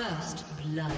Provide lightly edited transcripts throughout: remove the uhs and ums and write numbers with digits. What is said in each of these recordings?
First blood.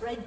Red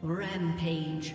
Rampage.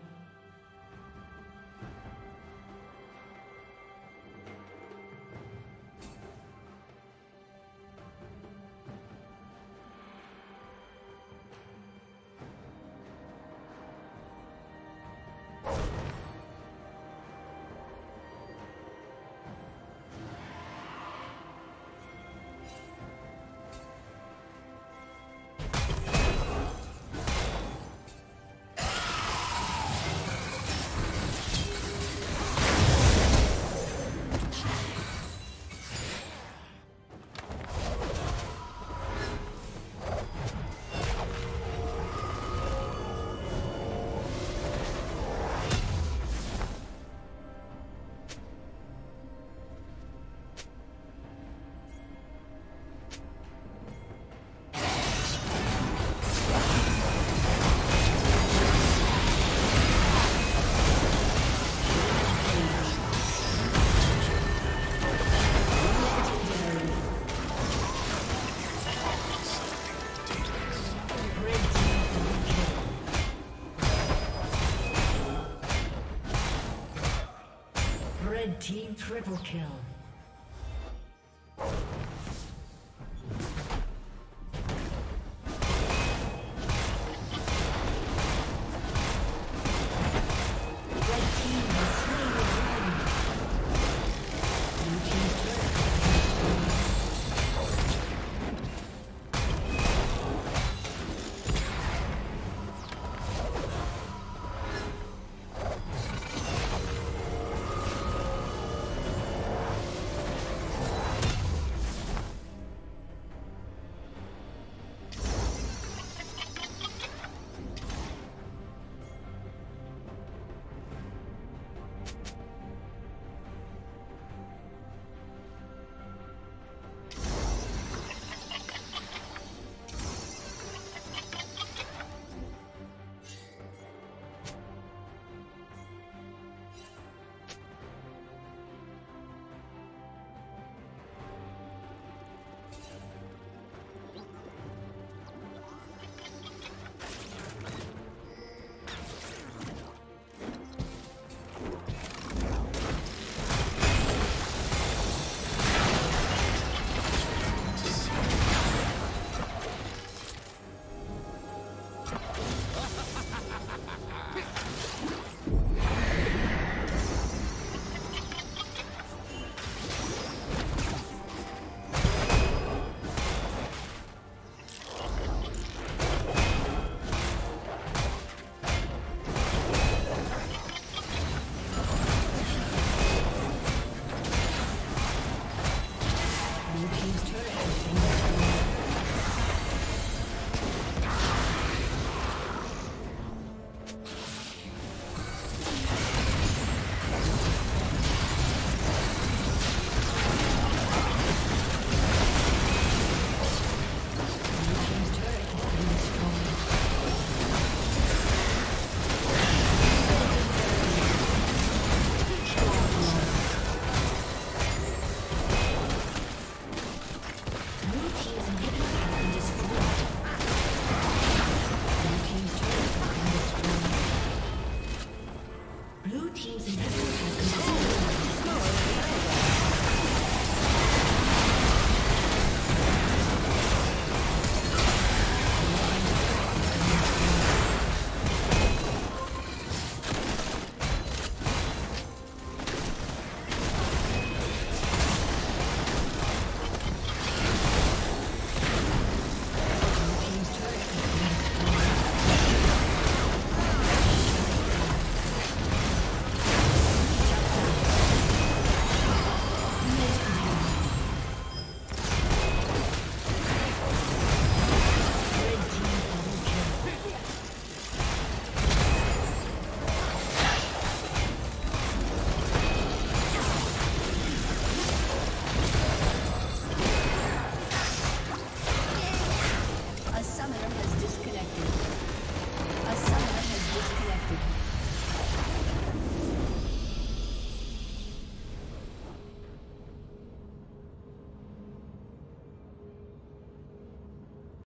Team triple kill.